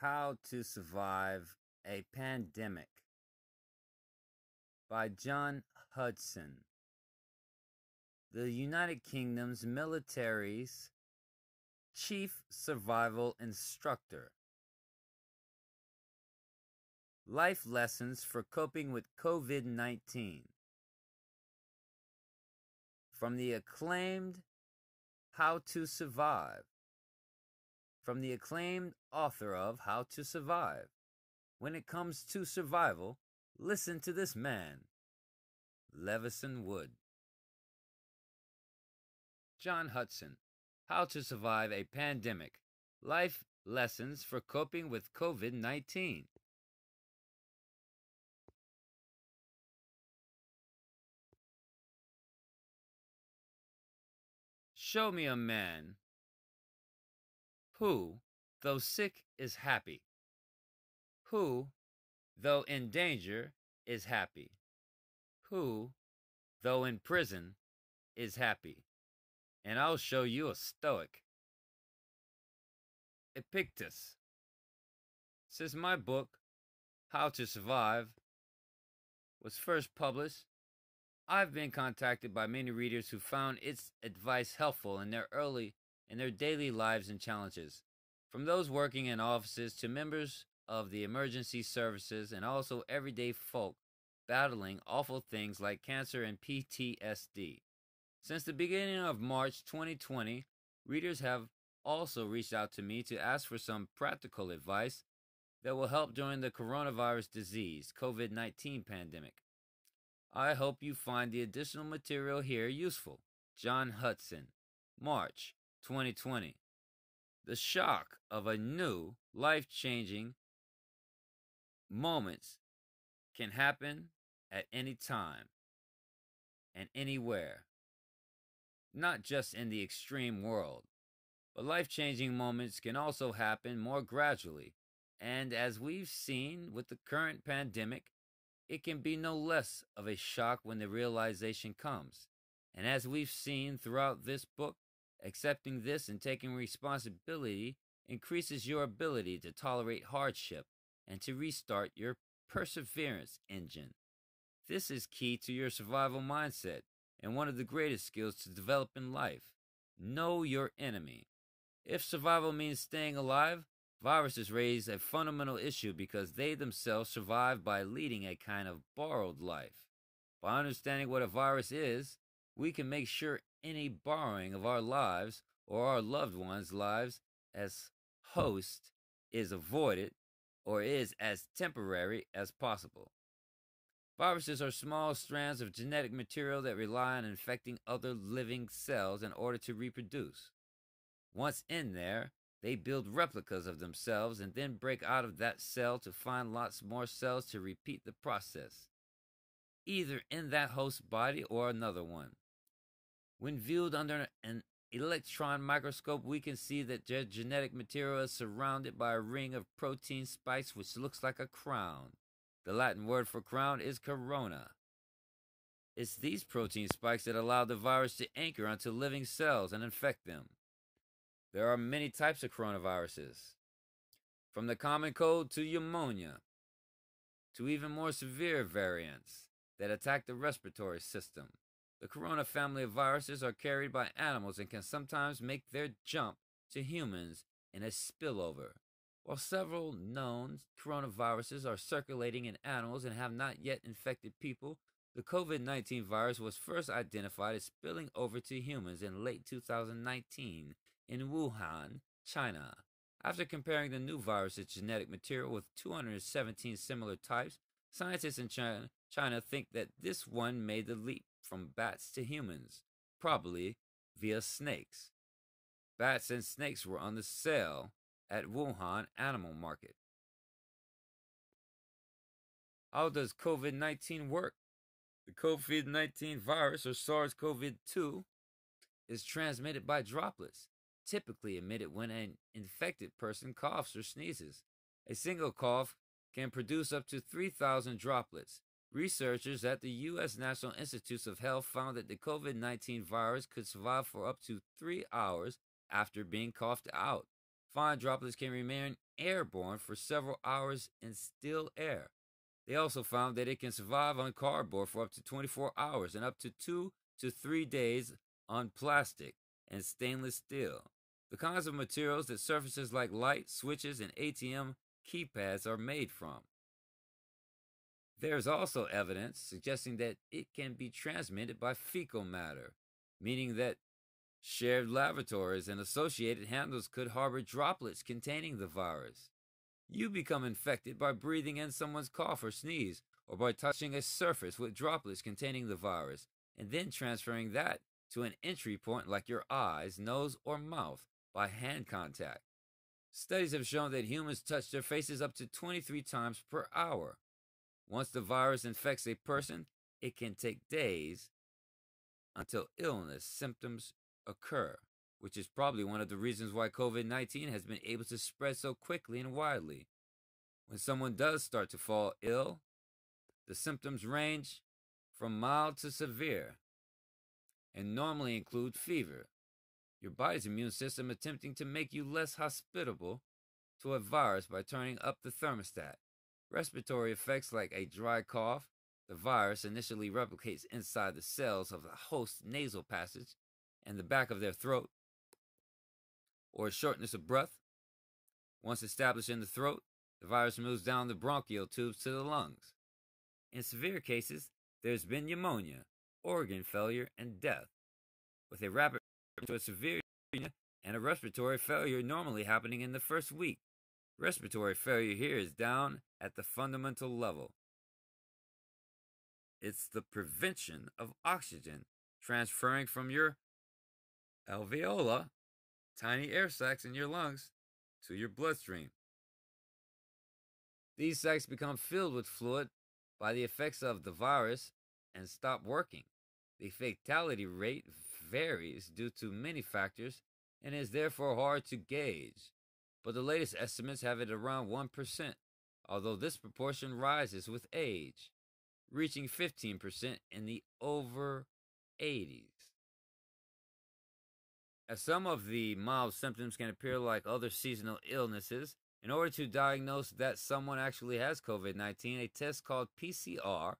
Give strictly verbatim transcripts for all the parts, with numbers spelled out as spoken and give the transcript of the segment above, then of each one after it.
How to Survive a Pandemic by John Hudson. The United Kingdom's military's chief survival instructor. Life lessons for coping with COVID nineteen. From the acclaimed How to Survive. From the acclaimed author of How to Survive. When it comes to survival, listen to this man, Levison Wood. John Hudson, How to Survive a Pandemic, Life Lessons for Coping with COVID nineteen. Show me a man who, though sick, is happy, who, though in danger, is happy, who, though in prison, is happy, and I'll show you a Stoic. Epictetus. Since my book, How to Survive, was first published, I've been contacted by many readers who found its advice helpful in their early in their daily lives and challenges, from those working in offices to members of the emergency services and also everyday folk battling awful things like cancer and P T S D. Since the beginning of March twenty twenty, readers have also reached out to me to ask for some practical advice that will help during the coronavirus disease, COVID nineteen pandemic. I hope you find the additional material here useful. John Hudson, March twenty twenty. The shock of a new, life-changing moments can happen at any time and anywhere, not just in the extreme world, but life-changing moments can also happen more gradually, and as we've seen with the current pandemic, it can be no less of a shock when the realization comes, and as we've seen throughout this book, accepting this and taking responsibility increases your ability to tolerate hardship and to restart your perseverance engine. This is key to your survival mindset and one of the greatest skills to develop in life. Know your enemy. If survival means staying alive, viruses raise a fundamental issue because they themselves survive by leading a kind of borrowed life. By understanding what a virus is, we can make sure any borrowing of our lives or our loved ones' lives as host is avoided or is as temporary as possible. Viruses are small strands of genetic material that rely on infecting other living cells in order to reproduce. Once in there, they build replicas of themselves and then break out of that cell to find lots more cells to repeat the process, either in that host body or another one. When viewed under an electron microscope, we can see that their genetic material is surrounded by a ring of protein spikes which looks like a crown. The Latin word for crown is corona. It's these protein spikes that allow the virus to anchor onto living cells and infect them. There are many types of coronaviruses, from the common cold to pneumonia, to even more severe variants that attack the respiratory system. The corona family of viruses are carried by animals and can sometimes make their jump to humans in a spillover. While several known coronaviruses are circulating in animals and have not yet infected people, the COVID nineteen virus was first identified as spilling over to humans in late two thousand nineteen in Wuhan, China. After comparing the new virus's genetic material with two hundred seventeen similar types, scientists in China, China think that this one made the leap from bats to humans, probably via snakes. Bats and snakes were on the sale at Wuhan Animal Market. How does COVID nineteen work? The COVID nineteen virus, or SARS CoV two, is transmitted by droplets, typically emitted when an infected person coughs or sneezes. A single cough can produce up to three thousand droplets. Researchers at the U S National Institutes of Health found that the COVID nineteen virus could survive for up to three hours after being coughed out. Fine droplets can remain airborne for several hours in still air. They also found that it can survive on cardboard for up to twenty-four hours and up to two to three days on plastic and stainless steel. The kinds of materials that surfaces like light, switches, and A T M keypads are made from. There is also evidence suggesting that it can be transmitted by fecal matter, meaning that shared laboratories and associated handles could harbor droplets containing the virus. You become infected by breathing in someone's cough or sneeze, or by touching a surface with droplets containing the virus, and then transferring that to an entry point like your eyes, nose, or mouth by hand contact. Studies have shown that humans touch their faces up to twenty-three times per hour. Once the virus infects a person, it can take days until illness symptoms occur, which is probably one of the reasons why COVID nineteen has been able to spread so quickly and widely. When someone does start to fall ill, the symptoms range from mild to severe and normally include fever, your body's immune system attempting to make you less hospitable to a virus by turning up the thermostat. Respiratory effects like a dry cough, the virus initially replicates inside the cells of the host's nasal passage and the back of their throat, or shortness of breath. Once established in the throat, the virus moves down the bronchial tubes to the lungs. In severe cases, there's been pneumonia, organ failure, and death. With a rapid return to a severe pneumonia and a respiratory failure normally happening in the first week. Respiratory failure here is down at the fundamental level. It's the prevention of oxygen transferring from your alveola, tiny air sacs in your lungs, to your bloodstream. These sacs become filled with fluid by the effects of the virus and stop working. The fatality rate varies due to many factors and is therefore hard to gauge, but the latest estimates have it around one percent, although this proportion rises with age, reaching fifteen percent in the over eighties. As some of the mild symptoms can appear like other seasonal illnesses, in order to diagnose that someone actually has COVID nineteen, a test called P C R,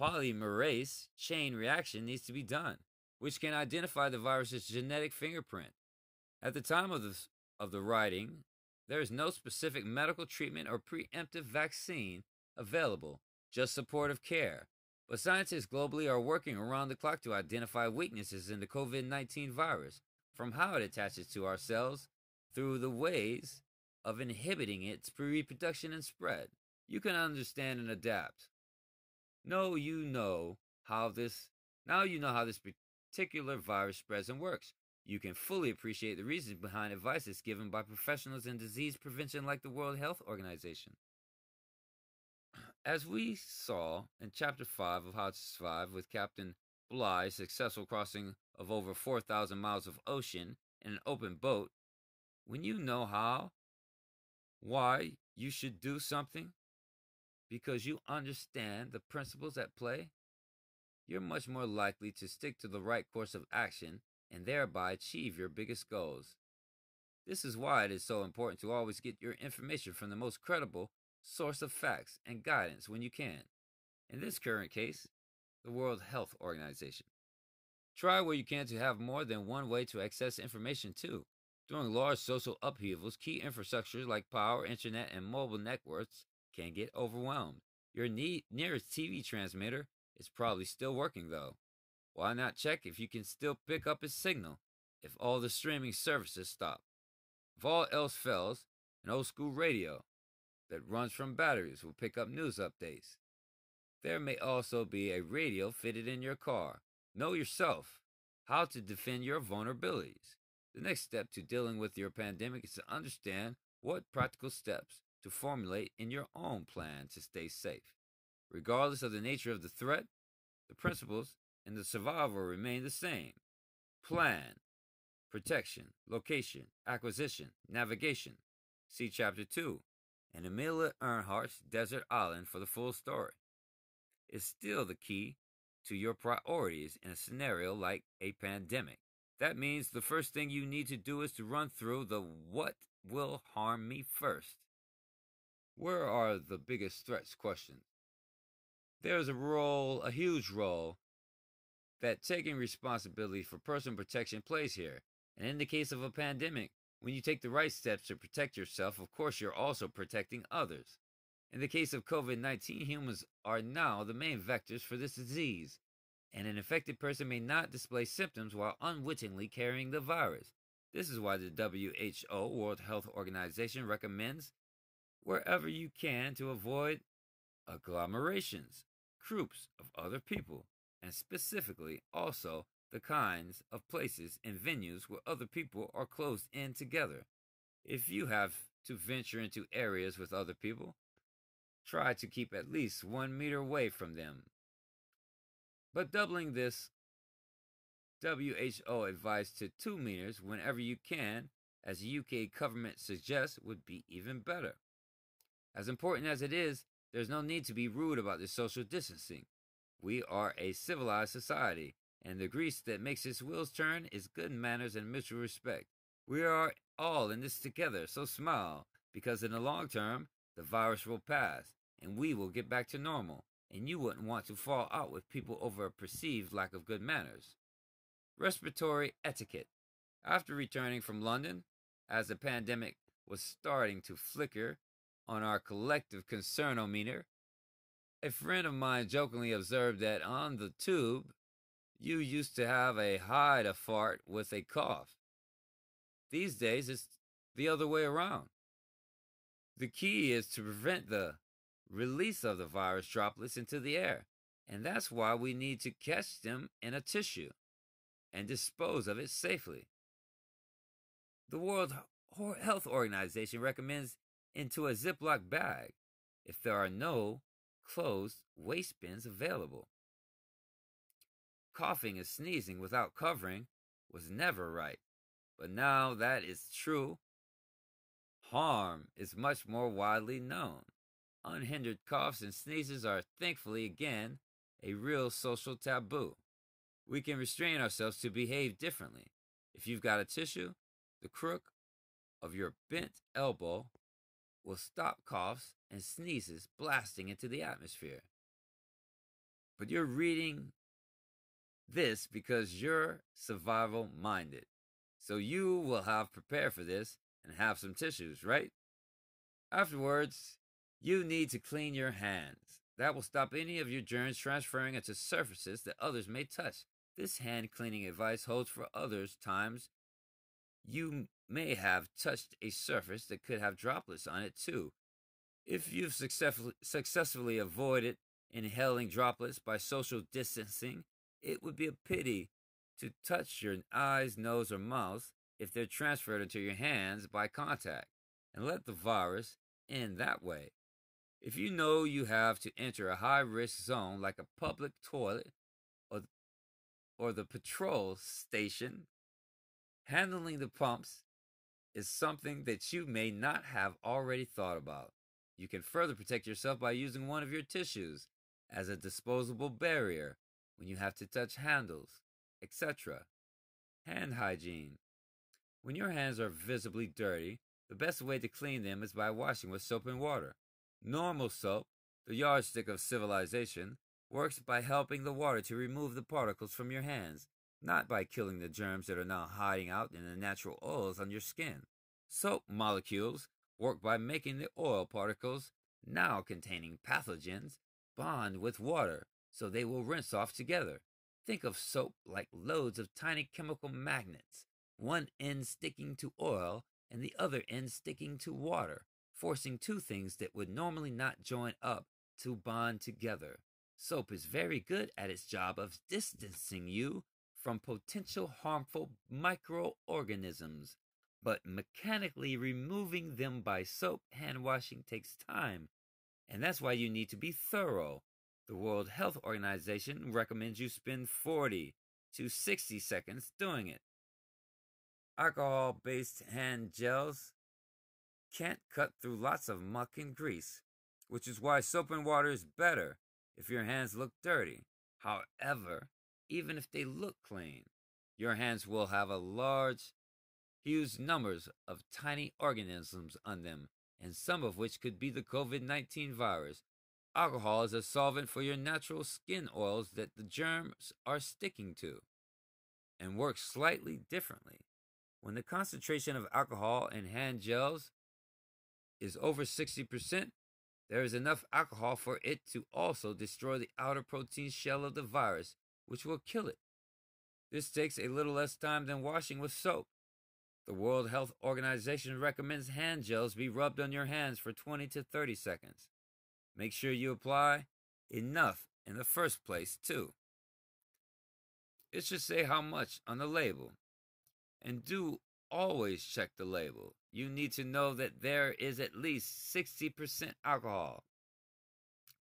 polymerase chain reaction, needs to be done, which can identify the virus's genetic fingerprint. At the time of the, of the writing, there is no specific medical treatment or preemptive vaccine available, just supportive care. But scientists globally are working around the clock to identify weaknesses in the COVID nineteen virus, from how it attaches to our cells through the ways of inhibiting its reproduction and spread. You can understand and adapt. Now you know how this, now you know how this particular virus spreads and works. You can fully appreciate the reasons behind advices given by professionals in disease prevention like the World Health Organization. As we saw in Chapter five of How to Survive with Captain Bligh's successful crossing of over four thousand miles of ocean in an open boat, when you know how, why you should do something, because you understand the principles at play, you're much more likely to stick to the right course of action and thereby achieve your biggest goals. This is why it is so important to always get your information from the most credible source of facts and guidance when you can. In this current case, the World Health Organization. Try where you can to have more than one way to access information too. During large social upheavals, key infrastructures like power, internet, and mobile networks can get overwhelmed. Your nearest T V transmitter is probably still working though. Why not check if you can still pick up its signal if all the streaming services stop? If all else fails, an old school radio that runs from batteries will pick up news updates. There may also be a radio fitted in your car. Know yourself how to defend your vulnerabilities. The next step to dealing with your pandemic is to understand what practical steps to formulate in your own plan to stay safe. Regardless of the nature of the threat, the principles and the survival remain the same. Plan, protection, location, acquisition, navigation. See Chapter two and Amelia Earhart's Desert Island for the full story. It's still the key to your priorities in a scenario like a pandemic. That means the first thing you need to do is to run through the what will harm me first. Where are the biggest threats questions? There is a role, a huge role, that taking responsibility for personal protection plays here. And in the case of a pandemic, when you take the right steps to protect yourself, of course you're also protecting others. In the case of COVID nineteen, humans are now the main vectors for this disease, and an infected person may not display symptoms while unwittingly carrying the virus. This is why the W H O, World Health Organization, recommends wherever you can to avoid agglomerations, groups of other people, and specifically also the kinds of places and venues where other people are closed in together. If you have to venture into areas with other people, try to keep at least one meter away from them. But doubling this W H O advice to two meters whenever you can, as the U K government suggests, would be even better. As important as it is, there's no need to be rude about the social distancing. We are a civilized society, and the grease that makes its wheels turn is good manners and mutual respect. We are all in this together, so smile, because in the long term, the virus will pass, and we will get back to normal, and you wouldn't want to fall out with people over a perceived lack of good manners. Respiratory etiquette. After returning from London, as the pandemic was starting to flicker on our collective concernometer, a friend of mine jokingly observed that on the tube, you used to have a hide a fart with a cough. These days, it's the other way around. The key is to prevent the release of the virus droplets into the air, and that's why we need to catch them in a tissue and dispose of it safely. The World Health Organization recommends into a Ziploc bag if there are no closed waste bins available. Coughing and sneezing without covering was never right, but now that is true. Harm is much more widely known. Unhindered coughs and sneezes are, thankfully again, a real social taboo. We can restrain ourselves to behave differently. If you've got a tissue, the crook of your bent elbow will stop coughs and sneezes blasting into the atmosphere. But you're reading this because you're survival-minded, so you will have prepared for this and have some tissues, right? Afterwards, you need to clean your hands. That will stop any of your germs transferring into surfaces that others may touch. This hand cleaning advice holds for others times you may have touched a surface that could have droplets on it too. If you've successfully, successfully avoided inhaling droplets by social distancing, it would be a pity to touch your eyes, nose, or mouth if they're transferred into your hands by contact, and let the virus in that way. If you know you have to enter a high-risk zone like a public toilet or, or the patrol station, handling the pumps is something that you may not have already thought about. You can further protect yourself by using one of your tissues as a disposable barrier when you have to touch handles, et cetera. Hand hygiene. When your hands are visibly dirty, the best way to clean them is by washing with soap and water. Normal soap, the yardstick of civilization, works by helping the water to remove the particles from your hands, not by killing the germs that are now hiding out in the natural oils on your skin. Soap molecules work by making the oil particles, now containing pathogens, bond with water, so they will rinse off together. Think of soap like loads of tiny chemical magnets, one end sticking to oil and the other end sticking to water, forcing two things that would normally not join up to bond together. Soap is very good at its job of distancing you from potential harmful microorganisms, but mechanically removing them by soap hand washing takes time, and that's why you need to be thorough. The World Health Organization recommends you spend forty to sixty seconds doing it. Alcohol-based hand gels can't cut through lots of muck and grease, which is why soap and water is better if your hands look dirty. However, even if they look clean, your hands will have a large huge numbers of tiny organisms on them, and some of which could be the COVID nineteen virus. Alcohol is a solvent for your natural skin oils that the germs are sticking to, and works slightly differently. When the concentration of alcohol in hand gels is over sixty percent, there is enough alcohol for it to also destroy the outer protein shell of the virus, which will kill it. This takes a little less time than washing with soap. The World Health Organization recommends hand gels be rubbed on your hands for twenty to thirty seconds. Make sure you apply enough in the first place, too. It should say how much on the label. And do always check the label. You need to know that there is at least sixty percent alcohol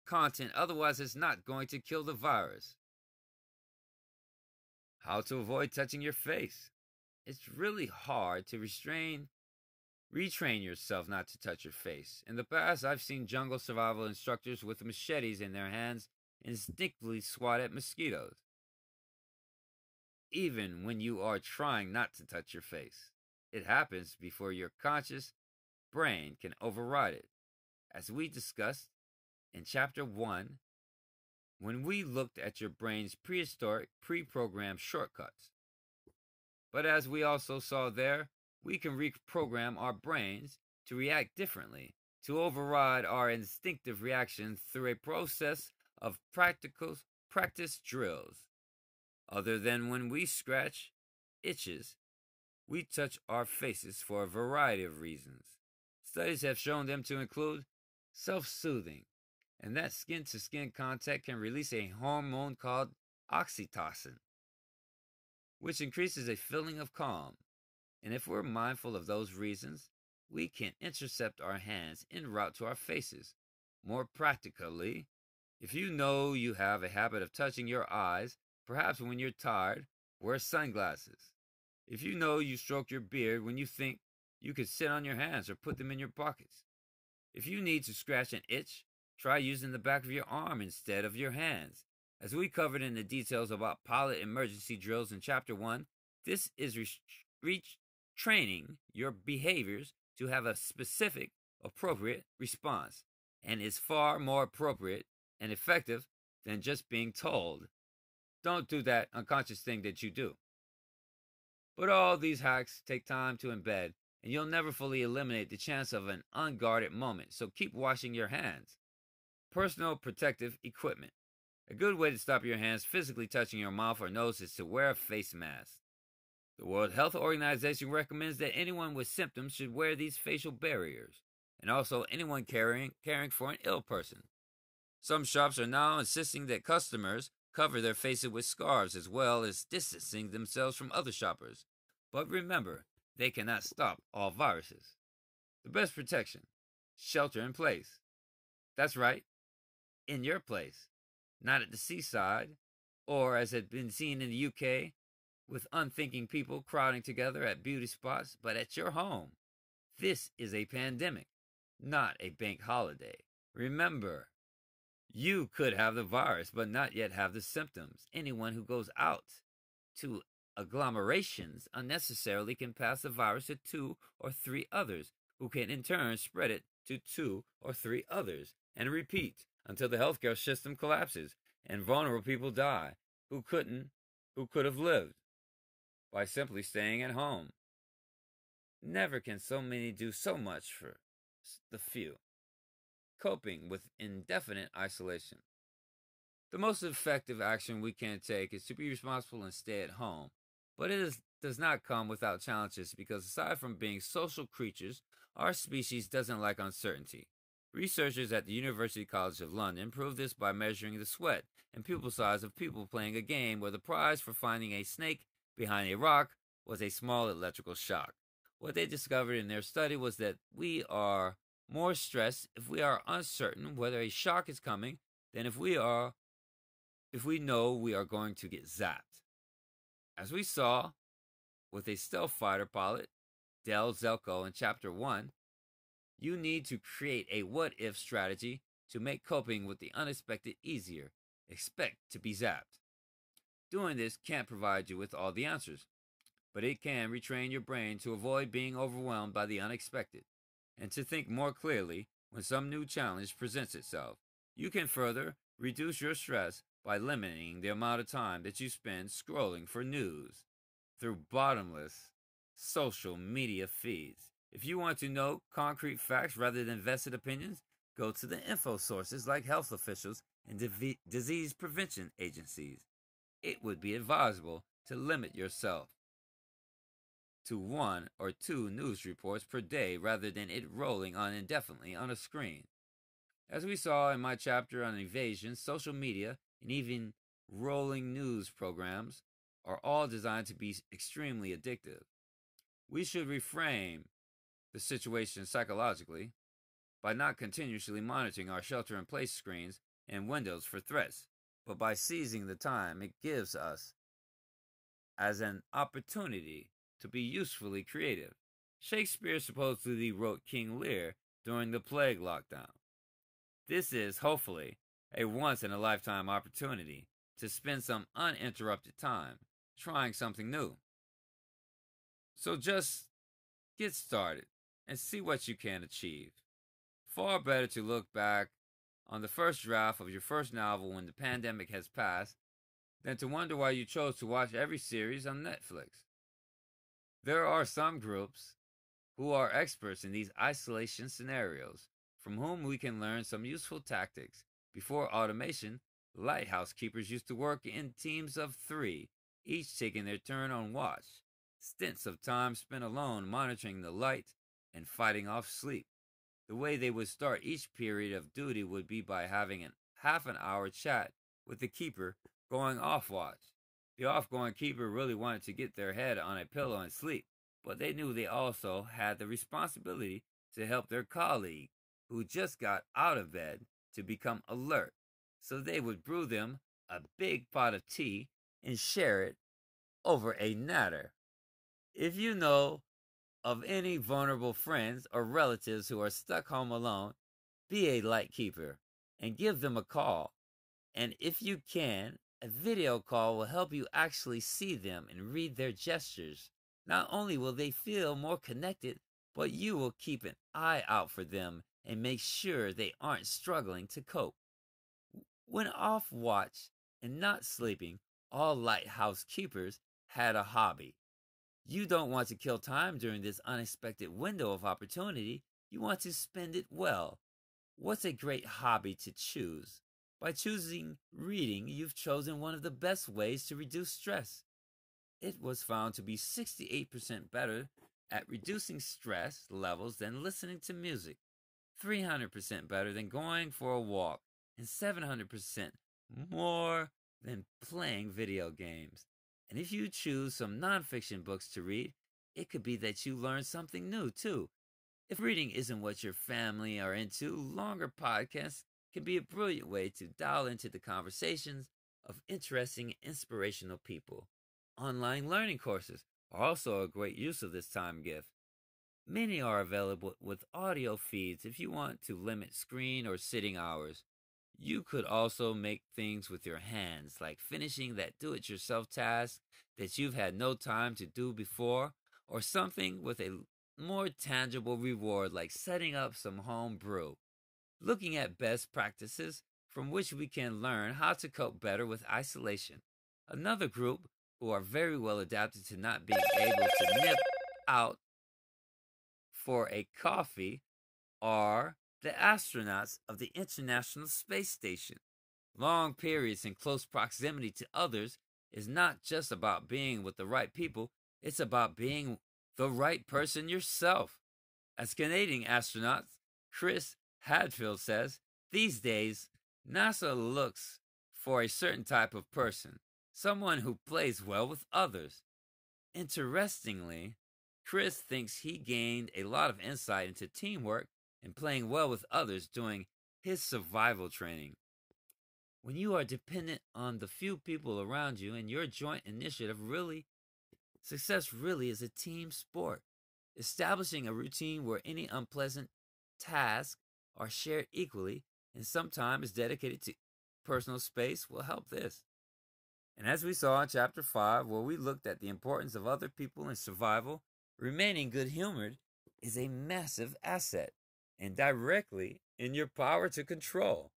content, otherwise it's not going to kill the virus. How to avoid touching your face. It's really hard to restrain, retrain yourself not to touch your face. In the past, I've seen jungle survival instructors with machetes in their hands instinctively swat at mosquitoes, even when you are trying not to touch your face. It happens before your conscious brain can override it. As we discussed in Chapter one, when we looked at your brain's prehistoric, pre-programmed shortcuts. But as we also saw there, we can reprogram our brains to react differently, to override our instinctive reactions through a process of practical practice drills. Other than when we scratch itches, we touch our faces for a variety of reasons. Studies have shown them to include self-soothing, and that skin-to-skin contact can release a hormone called oxytocin, which increases a feeling of calm. And if we're mindful of those reasons, we can intercept our hands en route to our faces. More practically, if you know you have a habit of touching your eyes, perhaps when you're tired, wear sunglasses. If you know you stroke your beard when you think, you could sit on your hands or put them in your pockets. If you need to scratch an itch, try using the back of your arm instead of your hands. As we covered in the details about pilot emergency drills in Chapter one, this is retraining your behaviors to have a specific, appropriate response, and is far more appropriate and effective than just being told, "Don't do that unconscious thing that you do." But all these hacks take time to embed, and you'll never fully eliminate the chance of an unguarded moment, so keep washing your hands. Personal protective equipment. A good way to stop your hands physically touching your mouth or nose is to wear a face mask. The World Health Organization recommends that anyone with symptoms should wear these facial barriers, and also anyone caring, caring for an ill person. Some shops are now insisting that customers cover their faces with scarves as well as distancing themselves from other shoppers. But remember, they cannot stop all viruses. The best protection, shelter in place. That's right, in your place, not at the seaside, or as had been seen in the U K, with unthinking people crowding together at beauty spots, but at your home. This is a pandemic, not a bank holiday. Remember, you could have the virus, but not yet have the symptoms. Anyone who goes out to agglomerations unnecessarily can pass the virus to two or three others, who can in turn spread it to two or three others, and repeat until the healthcare system collapses and vulnerable people die who couldn't, who could have lived by simply staying at home. Never can so many do so much for the few. Coping with indefinite isolation. The most effective action we can take is to be responsible and stay at home, but it is, does not come without challenges, because aside from being social creatures, our species doesn't like uncertainty. Researchers at the University College of London proved this by measuring the sweat and pupil size of people playing a game where the prize for finding a snake behind a rock was a small electrical shock. What they discovered in their study was that we are more stressed if we are uncertain whether a shock is coming than if we are, if we know we are going to get zapped. As we saw with a stealth fighter pilot, Del Zelko, in Chapter one, you need to create a what-if strategy to make coping with the unexpected easier. Expect to be zapped. Doing this can't provide you with all the answers. but it can retrain your brain to avoid being overwhelmed by the unexpected and to think more clearly when some new challenge presents itself. You can further reduce your stress by limiting the amount of time that you spend scrolling for news through bottomless social media feeds. If you want to know concrete facts rather than vested opinions, go to the info sources like health officials and div- disease prevention agencies. It would be advisable to limit yourself to one or two news reports per day rather than it rolling on indefinitely on a screen. As we saw in my chapter on evasion, social media, and even rolling news programs are all designed to be extremely addictive. We should reframe the situation psychologically by not continuously monitoring our shelter-in-place screens and windows for threats, but by seizing the time it gives us as an opportunity to be usefully creative. Shakespeare supposedly wrote King Lear during the plague lockdown. This is, hopefully, a once-in-a-lifetime opportunity to spend some uninterrupted time trying something new. So just get started and see what you can achieve. Far better to look back on the first draft of your first novel when the pandemic has passed than to wonder why you chose to watch every series on Netflix. There are some groups who are experts in these isolation scenarios, from whom we can learn some useful tactics. Before automation, lighthouse keepers used to work in teams of three, each taking their turn on watch. Stints of time spent alone monitoring the light and fighting off sleep. The way they would start each period of duty would be by having a half an hour chat with the keeper going off watch. The off-going keeper really wanted to get their head on a pillow and sleep, but they knew they also had the responsibility to help their colleague, who just got out of bed, to become alert, so they would brew them a big pot of tea and share it over a natter. If you know of any vulnerable friends or relatives who are stuck home alone, be a light keeper and give them a call. And if you can, a video call will help you actually see them and read their gestures. Not only will they feel more connected, but you will keep an eye out for them and make sure they aren't struggling to cope. When off watch and not sleeping, all lighthouse keepers had a hobby. You don't want to kill time during this unexpected window of opportunity. You want to spend it well. What's a great hobby to choose? By choosing reading, you've chosen one of the best ways to reduce stress. It was found to be sixty-eight percent better at reducing stress levels than listening to music, three hundred percent better than going for a walk, and seven hundred percent more than playing video games. And if you choose some nonfiction books to read, it could be that you learn something new too. If reading isn't what your family are into, longer podcasts can be a brilliant way to dial into the conversations of interesting, inspirational people. Online learning courses are also a great use of this time gift. Many are available with audio feeds if you want to limit screen or sitting hours. You could also make things with your hands, like finishing that do-it-yourself task that you've had no time to do before, or something with a more tangible reward like setting up some home brew. Looking at best practices from which we can learn how to cope better with isolation. Another group who are very well adapted to not being able to nip out for a coffee are the astronauts of the International Space Station. Long periods in close proximity to others is not just about being with the right people, it's about being the right person yourself. As Canadian astronaut Chris Hadfield says, these days, NASA looks for a certain type of person, someone who plays well with others. Interestingly, Chris thinks he gained a lot of insight into teamwork and playing well with others during his survival training. When you are dependent on the few people around you and your joint initiative, really, success really is a team sport. Establishing a routine where any unpleasant tasks are shared equally and some time is dedicated to personal space will help this. And as we saw in Chapter five, where we looked at the importance of other people in survival, remaining good-humored is a massive asset and directly in your power to control.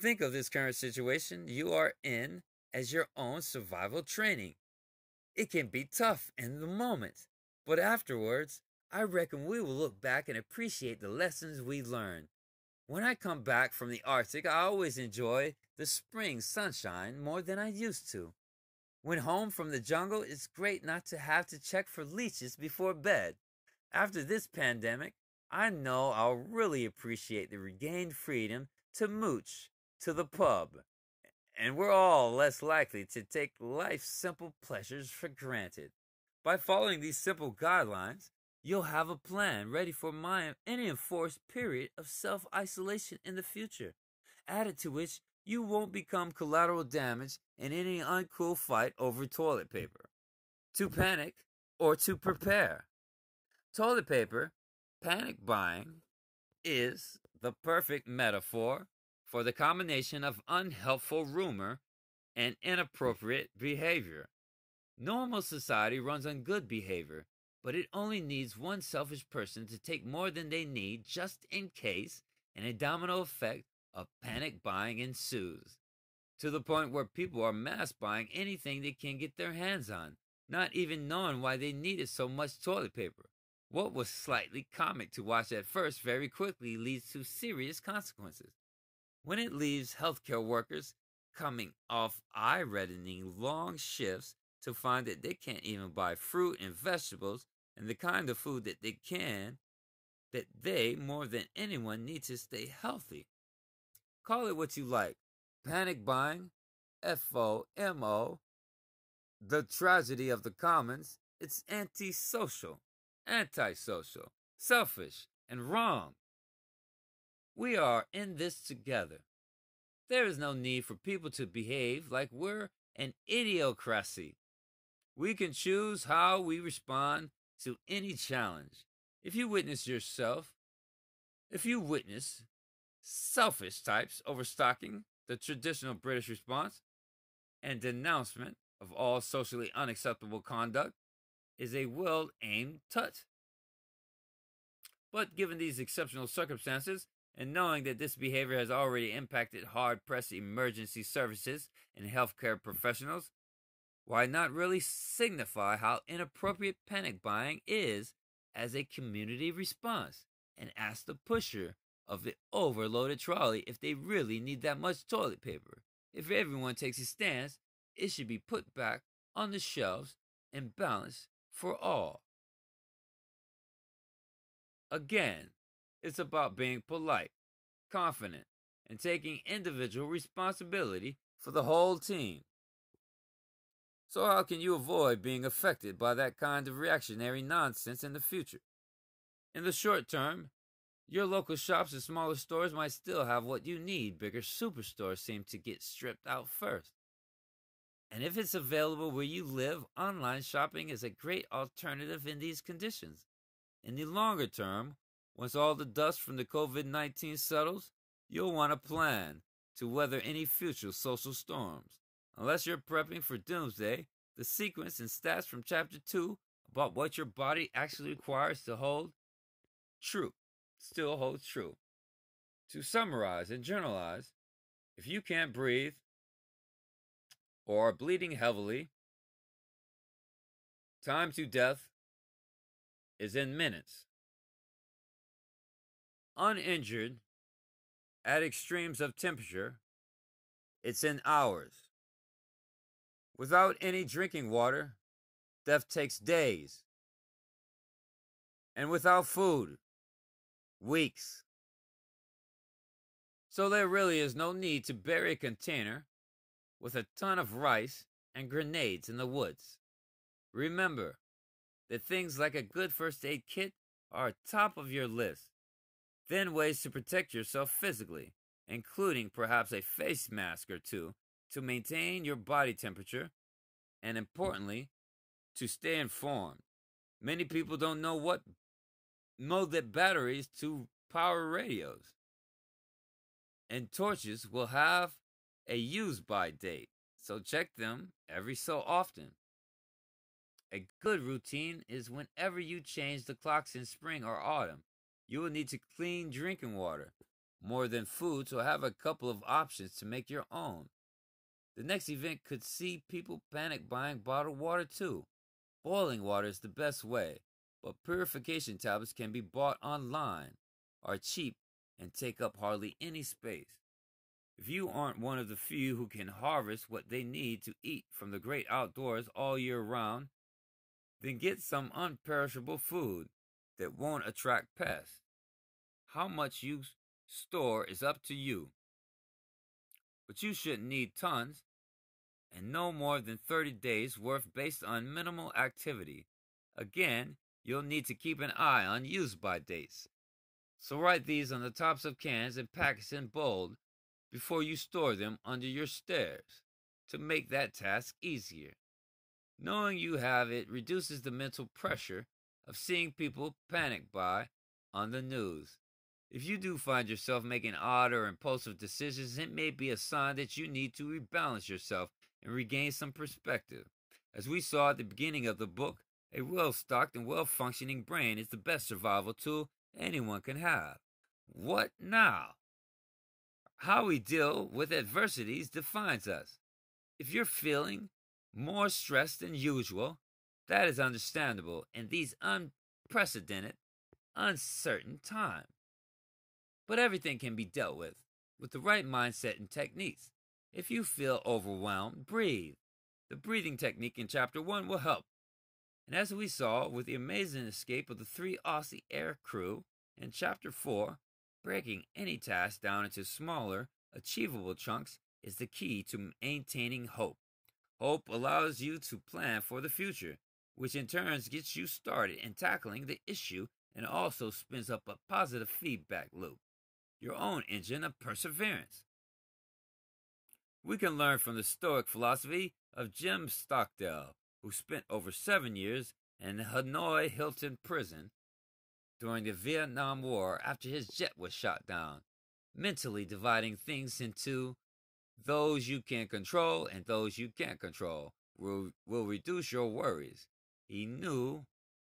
Think of this current situation you are in as your own survival training. It can be tough in the moment, but afterwards, I reckon we will look back and appreciate the lessons we learned. When I come back from the Arctic, I always enjoy the spring sunshine more than I used to. When home from the jungle, it's great not to have to check for leeches before bed. After this pandemic, I know I'll really appreciate the regained freedom to mooch to the pub. And we're all less likely to take life's simple pleasures for granted. By following these simple guidelines, you'll have a plan ready for my, any enforced period of self-isolation in the future, added to which you won't become collateral damage in any uncool fight over toilet paper. To panic or to prepare. Toilet paper, panic buying, is the perfect metaphor for the combination of unhelpful rumor and inappropriate behavior. Normal society runs on good behavior, but it only needs one selfish person to take more than they need just in case, and a domino effect of panic buying ensues, to the point where people are mass buying anything they can get their hands on, not even knowing why they needed so much toilet paper. What was slightly comic to watch at first very quickly leads to serious consequences, when it leaves healthcare workers coming off eye-reddening long shifts to find that they can't even buy fruit and vegetables and the kind of food that they can, that they, more than anyone, need to stay healthy. Call it what you like. Panic buying, F O M O, the tragedy of the commons. It's antisocial, antisocial, selfish, and wrong. We are in this together. There is no need for people to behave like we're an idiocracy. We can choose how we respond to any challenge. If you witness yourself, if you witness selfish types overstocking the traditional British response, and denouncement of all socially unacceptable conduct is a well-aimed tut. But given these exceptional circumstances, and knowing that this behavior has already impacted hard-pressed emergency services and healthcare professionals, why not really signify how inappropriate panic buying is as a community response, and ask the pusher of the overloaded trolley if they really need that much toilet paper. If everyone takes a stance, it should be put back on the shelves and balanced for all. Again, it's about being polite, confident, and taking individual responsibility for the whole team. So how can you avoid being affected by that kind of reactionary nonsense in the future? In the short term, your local shops and smaller stores might still have what you need. Bigger superstores seem to get stripped out first. And if it's available where you live, online shopping is a great alternative in these conditions. In the longer term, once all the dust from the COVID nineteen settles, you'll want a plan to weather any future social storms. Unless you're prepping for doomsday, the sequence and stats from Chapter two about what your body actually requires to hold true, still holds true. To summarize and generalize, if you can't breathe or are bleeding heavily, time to death is in minutes. Uninjured, at extremes of temperature, it's in hours. Without any drinking water, death takes days. And without food, weeks. So there really is no need to bury a container with a ton of rice and grenades in the woods. Remember that things like a good first aid kit are top of your list. Then ways to protect yourself physically, including perhaps a face mask or two, to maintain your body temperature, and importantly, to stay informed. Many people don't know what know that batteries to power radios and torches will have a use-by date, so check them every so often. A good routine is whenever you change the clocks in spring or autumn, you will need to clean drinking water more than food, so have a couple of options to make your own. The next event could see people panic buying bottled water too. Boiling water is the best way, but purification tablets can be bought online, are cheap, and take up hardly any space. If you aren't one of the few who can harvest what they need to eat from the great outdoors all year round, then get some unperishable food that won't attract pests. How much you store is up to you, but you shouldn't need tons, and no more than thirty days worth based on minimal activity. Again, you'll need to keep an eye on use-by dates. So write these on the tops of cans and packets in bold before you store them under your stairs to make that task easier. Knowing you have it reduces the mental pressure of seeing people panic buy on the news. If you do find yourself making odd or impulsive decisions, it may be a sign that you need to rebalance yourself and regain some perspective. As we saw at the beginning of the book, a well-stocked and well-functioning brain is the best survival tool anyone can have. What now? How we deal with adversities defines us. If you're feeling more stressed than usual, that is understandable in these unprecedented, uncertain times. But everything can be dealt with, with the right mindset and techniques. If you feel overwhelmed, breathe. The breathing technique in Chapter one will help. And as we saw with the amazing escape of the three Aussie air crew in Chapter four, breaking any task down into smaller, achievable chunks is the key to maintaining hope. Hope allows you to plan for the future, which in turn gets you started in tackling the issue and also spins up a positive feedback loop, your own engine of perseverance. We can learn from the Stoic philosophy of Jim Stockdale, who spent over seven years in Hanoi Hilton prison during the Vietnam War after his jet was shot down, mentally dividing things into those you can control and those you can't control will, will reduce your worries. He knew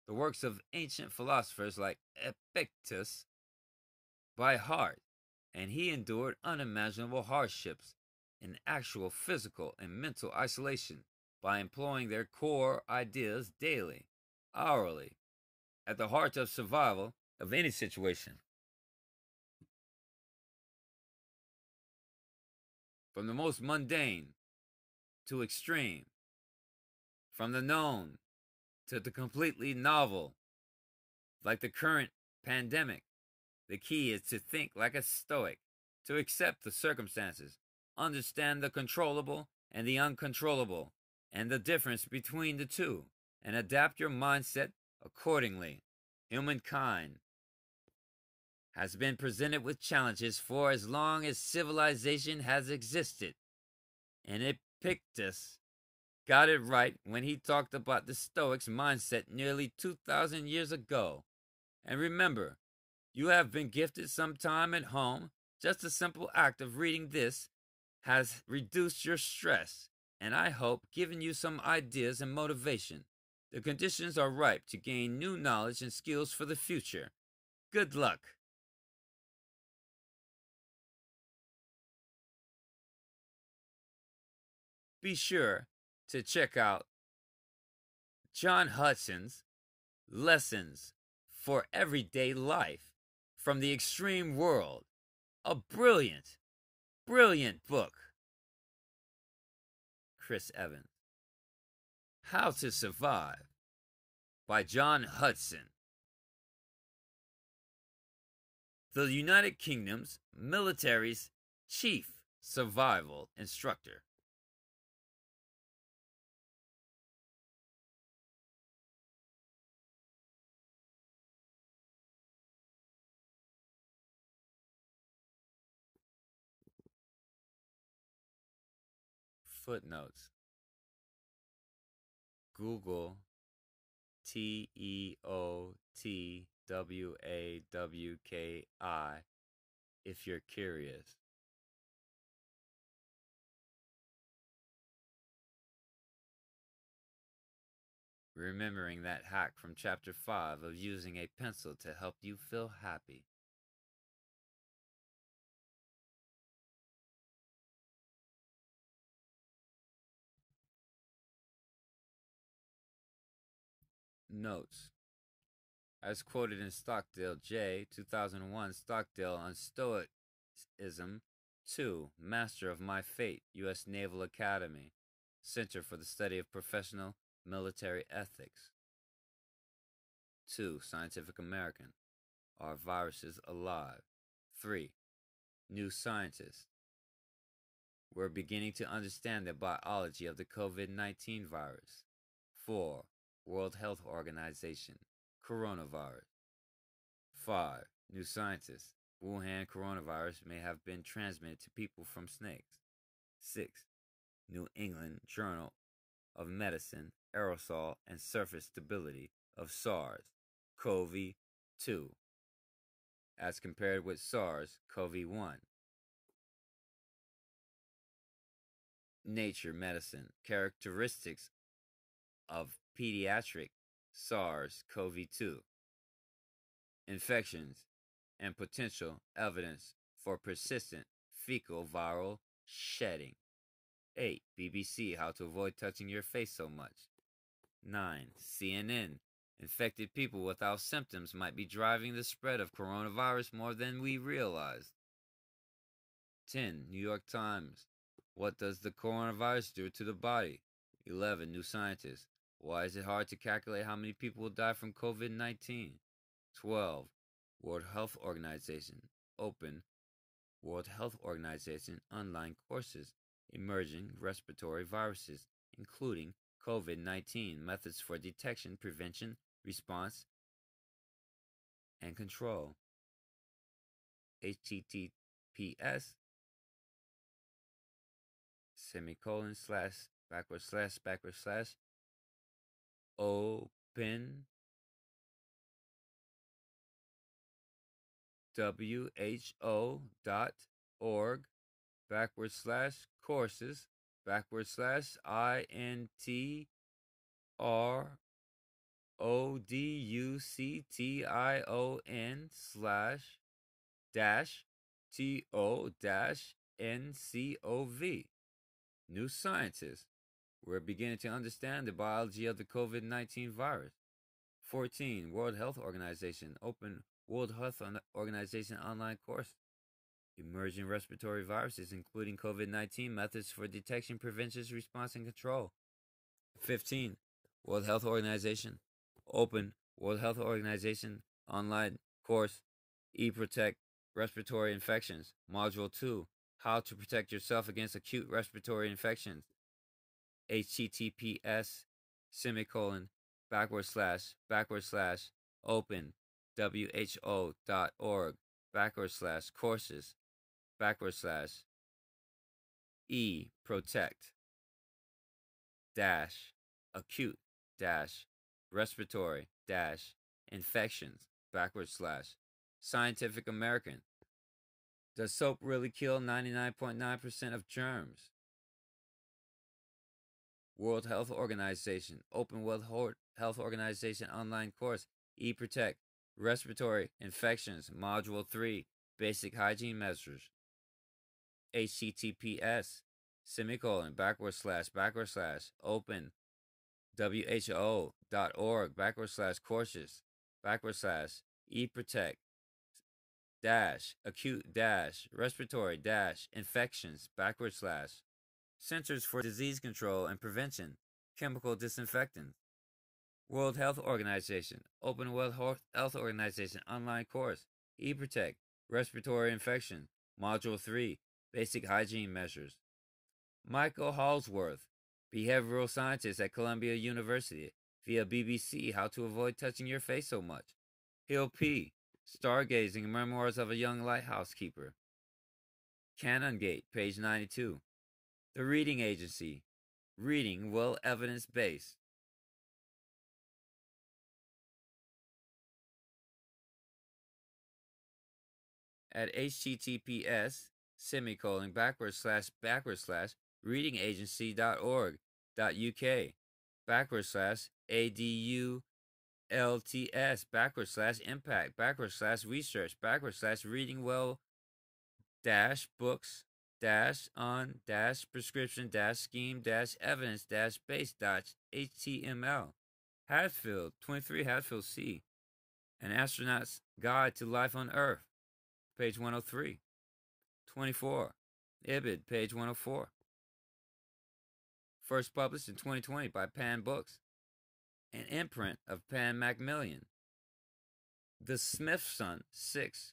the works of ancient philosophers like Epictetus by heart, and he endured unimaginable hardships in actual physical and mental isolation by employing their core ideas daily, hourly, at the heart of survival of any situation. From the most mundane to extreme, from the known to the completely novel, like the current pandemic, the key is to think like a Stoic, to accept the circumstances, understand the controllable and the uncontrollable, and the difference between the two, and adapt your mindset accordingly. Humankind has been presented with challenges for as long as civilization has existed, and Epictetus got it right when he talked about the Stoics' mindset nearly two thousand years ago. And remember, you have been gifted some time at home. Just a simple act of reading this has reduced your stress, and I hope given you some ideas and motivation. The conditions are ripe to gain new knowledge and skills for the future. Good luck. Be sure to check out John Hudson's Lessons for Everyday Life from the Extreme World, a brilliant, brilliant book. Chris Evans. How to Survive by John Hudson. The United Kingdom's military's chief survival instructor. Footnotes. Google T E O T W A W K I if you're curious. remembering that hack from chapter five of using a pencil to help you feel happy. Notes. As quoted in Stockdale J, two thousand one, Stockdale on Stoicism, two, Master of My Fate, U S Naval Academy, Center for the Study of Professional Military Ethics. two. Scientific American, Are Viruses Alive? three. New Scientist, We're Beginning to Understand the Biology of the COVID nineteen Virus. four. World Health Organization, Coronavirus. five. New Scientist, Wuhan coronavirus may have been transmitted to people from snakes. six. New England Journal of Medicine, Aerosol and Surface Stability of SARS CoV two as compared with SARS CoV one. Nature Medicine, Characteristics of Pediatric SARS CoV two Infections and Potential Evidence for Persistent Fecal Viral Shedding. eight. B B C, How to Avoid Touching Your Face So Much. nine. C N N, Infected people without symptoms might be driving the spread of coronavirus more than we realize. ten. New York Times, What does the coronavirus do to the body? eleven. New Scientist, Why is it hard to calculate how many people will die from COVID nineteen? twelve. World Health Organization, Open World Health Organization online courses, Emerging Respiratory Viruses, including COVID nineteen, Methods for Detection, Prevention, Response, and Control. H T T P S semicolon slash backward slash backward slash open W H O dot org backward slash courses backward slash I N T R O D U C T I O N slash dash T O dash N C O V. New Scientist, We're Beginning to Understand the Biology of the COVID nineteen Virus. fourteen. World Health Organization, Open World Health Organization online course, Emerging Respiratory Viruses, including COVID nineteen, Methods for Detection, Prevention, Response, and Control. fifteen. World Health Organization, Open World Health Organization online course, E-Protect Respiratory Infections, Module two, How to Protect Yourself Against Acute Respiratory Infections. H T T P S semicolon backward slash backward slash open W H O dot org backward slash courses backward slash E protect dash acute dash respiratory dash infections backward slash Scientific American, Does soap really kill ninety-nine point nine percent of germs? World Health Organization, Open World Health Organization online course, E-Protect Respiratory Infections, Module three, Basic Hygiene Measures. H T T P S semicolon backward slash backward slash open W H O dot org backward slash courses backward slash E-Protect dash acute dash respiratory dash infections backward slash Centers for Disease Control and Prevention, Chemical Disinfectants. World Health Organization, Open World Health Organization online course, E-Protect Respiratory Infection, Module three, Basic Hygiene Measures. Michael Halsworth, Behavioral Scientist at Columbia University, via B B C, How to Avoid Touching Your Face So Much. Hill P, Stargazing, Memoirs of a Young Lighthouse Keeper. Canongate, page ninety-two. The Reading Agency, Reading Well Evidence-Based. At H T T P S semicolon backward slash backward slash readingagency dot org dot U K backward slash A D U L T S backward slash impact backward slash research backward slash reading well dash books dash on dash prescription dash scheme dash evidence dash base dot H T M L. Hadfield, twenty-three Hadfield C, An Astronaut's Guide to Life on Earth, page one oh three. twenty-four, Ibid, page one oh four. First published in twenty twenty by Pan Books, an imprint of Pan Macmillan. The Smithson, six,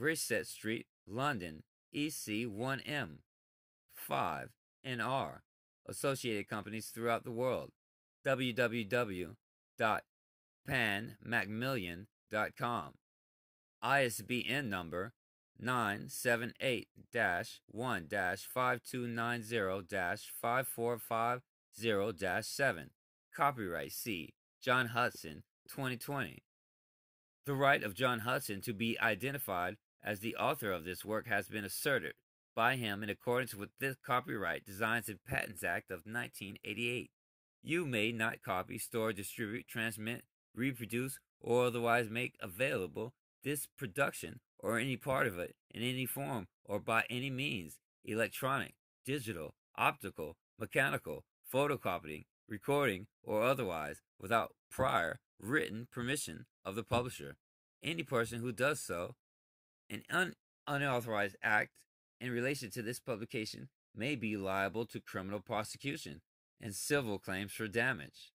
Brissett Street, London, E C one M, five, N R, associated companies throughout the world. w w w dot pan macmillan dot com. I S B N number nine seven eight dash one dash five two nine zero dash five four five zero dash seven. Copyright C. John Hudson, twenty twenty. The right of John Hudson to be identified as the author of this work has been asserted by him in accordance with the Copyright Designs and Patents Act of nineteen eighty-eight. You may not copy, store, distribute, transmit, reproduce, or otherwise make available this production or any part of it in any form or by any means, electronic, digital, optical, mechanical, photocopying, recording, or otherwise, without prior written permission of the publisher. Any person who does so, an un unauthorized act in relation to this publication may be liable to criminal prosecution and civil claims for damage.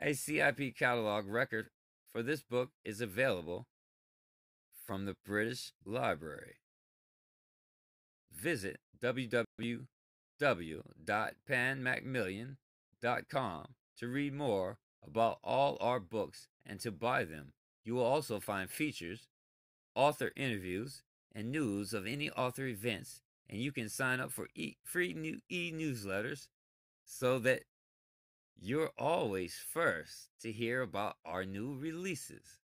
A C I P catalog record for this book is available from the British Library. Visit w w w dot pan macmillan dot com to read more about all our books and to buy them. You will also find features, author interviews, and news of any author events, and you can sign up for e free new e-newsletters so that you're always first to hear about our new releases.